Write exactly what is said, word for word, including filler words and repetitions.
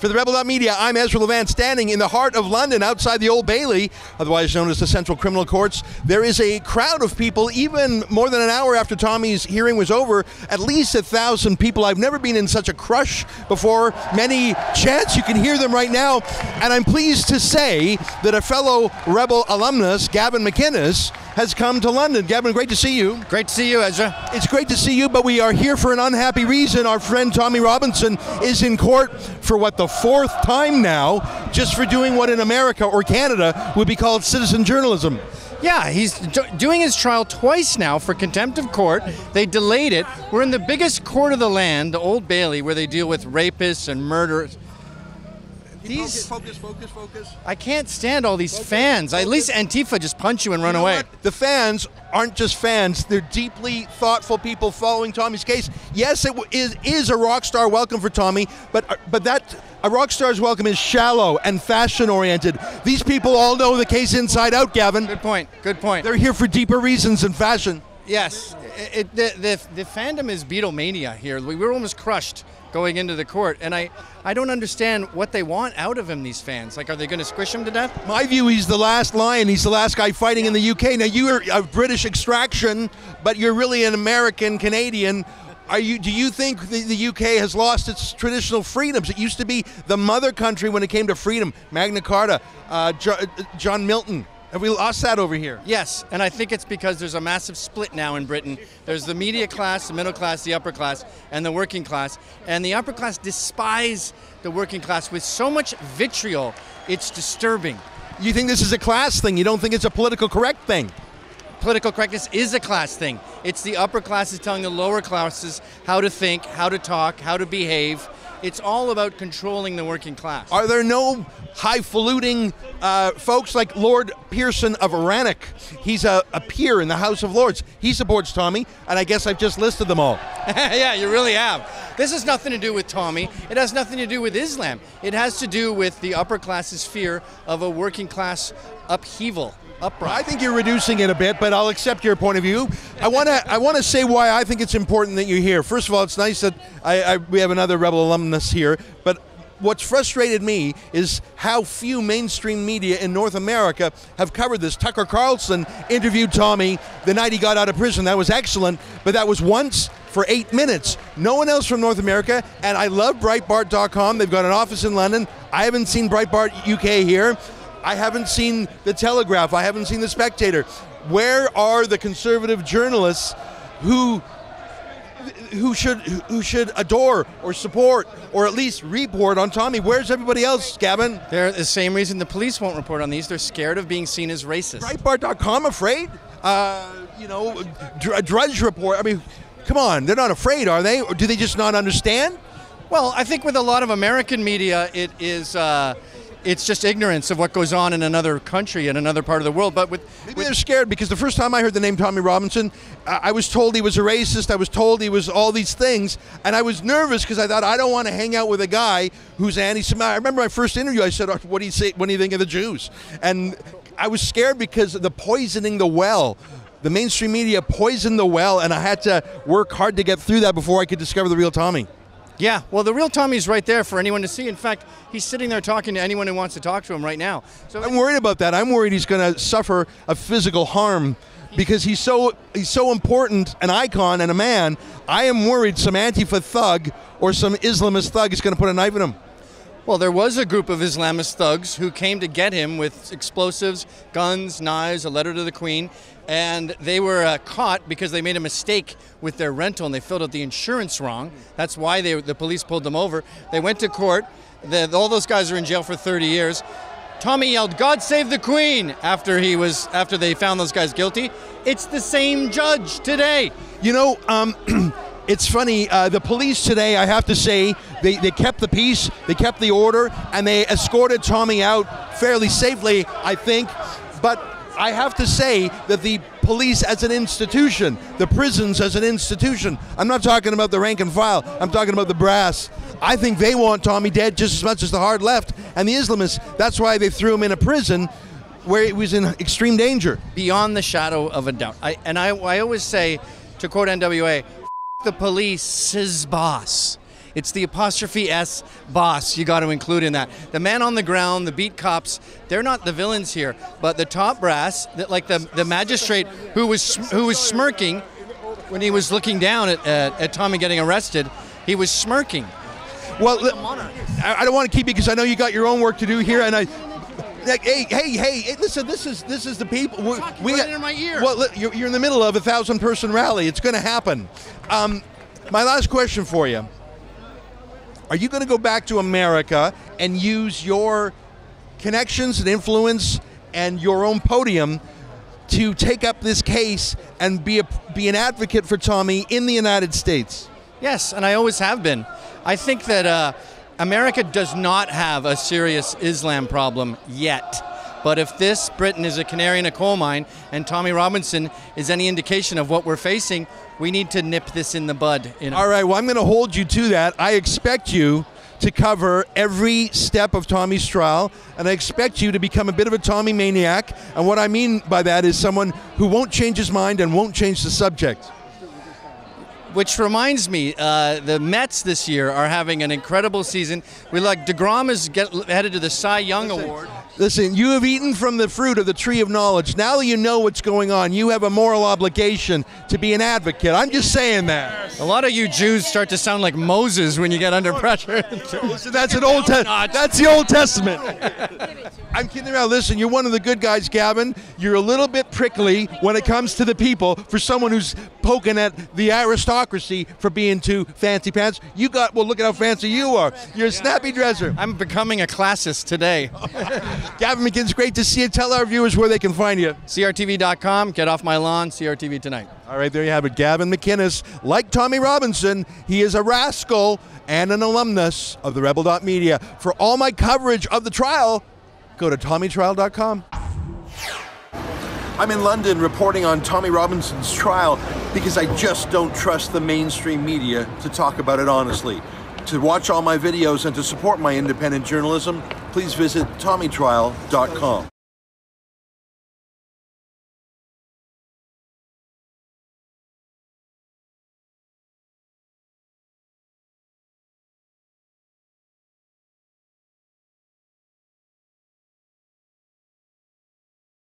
For the Rebel dot media, I'm Ezra Levant, standing in the heart of London outside the Old Bailey, otherwise known as the Central Criminal Courts. There is a crowd of people, even more than an hour after Tommy's hearing was over, at least a thousand people. I've never been in such a crush before. Many chants, you can hear them right now. And I'm pleased to say that a fellow Rebel alumnus, Gavin McInnes, has come to London. Gavin, great to see you. Great to see you, Ezra. It's great to see you, but we are here for an unhappy reason. Our friend Tommy Robinson is in court for, what, the fourth time now, just for doing what in America or Canada would be called citizen journalism. Yeah, he's do doing his trial twice now for contempt of court. They delayed it. We're in the biggest court of the land, the Old Bailey, where they deal with rapists and murderers. These, focus, focus, focus. I can't stand all these focus, fans. Focus. At least Antifa just punch you and run you know away. What? The fans aren't just fans. They're deeply thoughtful people following Tommy's case. Yes, it is, is a rock star welcome for Tommy, but but that a rock star's welcome is shallow and fashion-oriented. These people all know the case inside out, Gavin. Good point, good point. They're here for deeper reasons than fashion. Yes, it, it, the, the, the fandom is Beatlemania here. We were almost crushed going into the court, and I, I don't understand what they want out of him, these fans. Like, are they going to squish him to death? My view, he's the last lion. He's the last guy fighting in the U K. Now, you are of British extraction, but you're really an American Canadian. Are you, do you think the, the U K has lost its traditional freedoms? It used to be the mother country when it came to freedom. Magna Carta, uh, Jo- John Milton. Have we lost that over here? Yes, and I think it's because there's a massive split now in Britain. There's the media class, the middle class, the upper class, and the working class. And the upper class despise the working class with so much vitriol, it's disturbing. You think this is a class thing? You don't think it's a political correct thing? Political correctness is a class thing. It's the upper classes telling the lower classes how to think, how to talk, how to behave. It's all about controlling the working class. Are there no highfalutin uh, folks like Lord Pearson of Aranek? He's a, a peer in the House of Lords. He supports Tommy, and I guess I've just listed them all. Yeah, you really have. This has nothing to do with Tommy. It has nothing to do with Islam. It has to do with the upper class's fear of a working class upheaval. Upright. I think you're reducing it a bit, but I'll accept your point of view. I want to I want to say why I think it's important that you're here. First of all, it's nice that I, I, we have another Rebel alumnus here, but what's frustrated me is how few mainstream media in North America have covered this. Tucker Carlson interviewed Tommy the night he got out of prison. That was excellent, but that was once for eight minutes. No one else from North America, and I love Breitbart dot com. They've got an office in London. I haven't seen Breitbart U K here. I haven't seen the Telegraph. I haven't seen the Spectator. Where are the conservative journalists who who should who should adore or support or at least report on Tommy? Where's everybody else, Gavin? They're the same reason the police won't report on these. They're scared of being seen as racist. Breitbart dot com afraid? Uh, you know, dr Drudge Report. I mean, come on. They're not afraid, are they? Or do they just not understand? Well, I think with a lot of American media, it is... Uh, It's just ignorance of what goes on in another country, in another part of the world. But with, Maybe with they're scared, because the first time I heard the name Tommy Robinson, I, I was told he was a racist, I was told he was all these things, and I was nervous because I thought, I don't want to hang out with a guy who's anti-Semitic. I remember my first interview, I said, oh, what do you say, what do you think of the Jews? And I was scared because of the poisoning the well. The mainstream media poisoned the well, and I had to work hard to get through that before I could discover the real Tommy. Yeah, well, the real Tommy's right there for anyone to see. In fact, he's sitting there talking to anyone who wants to talk to him right now. So I'm worried about that. I'm worried he's going to suffer a physical harm because he's so he's so important, an icon and a man. I am worried some Antifa thug or some Islamist thug is going to put a knife in him. Well, there was a group of Islamist thugs who came to get him with explosives, guns, knives, a letter to the Queen, and they were uh, caught because they made a mistake with their rental and they filled out the insurance wrong. That's why they, the police pulled them over. They went to court. The, all those guys are in jail for thirty years. Tommy yelled, "God save the Queen," after he was after they found those guys guilty. It's the same judge today. You know, um... It's funny, uh, the police today, I have to say, they, they kept the peace, they kept the order, and they escorted Tommy out fairly safely, I think. But I have to say that the police as an institution, the prisons as an institution, I'm not talking about the rank and file, I'm talking about the brass. I think they want Tommy dead just as much as the hard left and the Islamists. That's why they threw him in a prison where he was in extreme danger. Beyond the shadow of a doubt. I, and I, I always say, to quote N W A, the police's boss. It's the apostrophe S boss you got to include in that. The man on the ground, the beat cops, they're not the villains here, but the top brass, like the, the magistrate who was, who was smirking when he was looking down at, at, at Tommy getting arrested, he was smirking. Well, I don't want to keep you because I know you got your own work to do here, and I. Like, hey, hey, hey, hey! Listen, this is this is the people. We're, Talk, we got right in my ear. Well, you're, you're in the middle of a thousand-person rally. It's going to happen. Um, my last question for you: are you going to go back to America and use your connections and influence and your own podium to take up this case and be a, be an advocate for Tommy in the United States? Yes, and I always have been. I think that uh, America does not have a serious Islam problem yet. But if this Britain is a canary in a coal mine and Tommy Robinson is any indication of what we're facing, we need to nip this in the bud. You know? All right, well, I'm going to hold you to that. I expect you to cover every step of Tommy's trial, and I expect you to become a bit of a Tommy maniac. And what I mean by that is someone who won't change his mind and won't change the subject. Which reminds me, uh, the Mets this year are having an incredible season. We like DeGrom is get, headed to the Cy Young listen, Award. Listen, you have eaten from the fruit of the tree of knowledge. Now that you know what's going on, you have a moral obligation to be an advocate. I'm just saying that. A lot of you Jews start to sound like Moses when you get under pressure. Listen, that's an old te- That's the Old Testament. I'm kidding around. Listen, you're one of the good guys, Gavin. You're a little bit prickly when it comes to the people. For someone who's poking at the aristocracy for being too fancy pants. You got, well, look at how fancy you are. You're a snappy dresser. I'm becoming a classist today. Gavin McInnes, great to see you. Tell our viewers where they can find you. C R T V dot com, get off my lawn, C R T V tonight. All right, there you have it. Gavin McInnes, like Tommy Robinson, he is a rascal and an alumnus of the Rebel dot media. For all my coverage of the trial, go to Tommy Trial dot com. I'm in London reporting on Tommy Robinson's trial because I just don't trust the mainstream media to talk about it honestly. To watch all my videos and to support my independent journalism, please visit Tommy Trial dot com.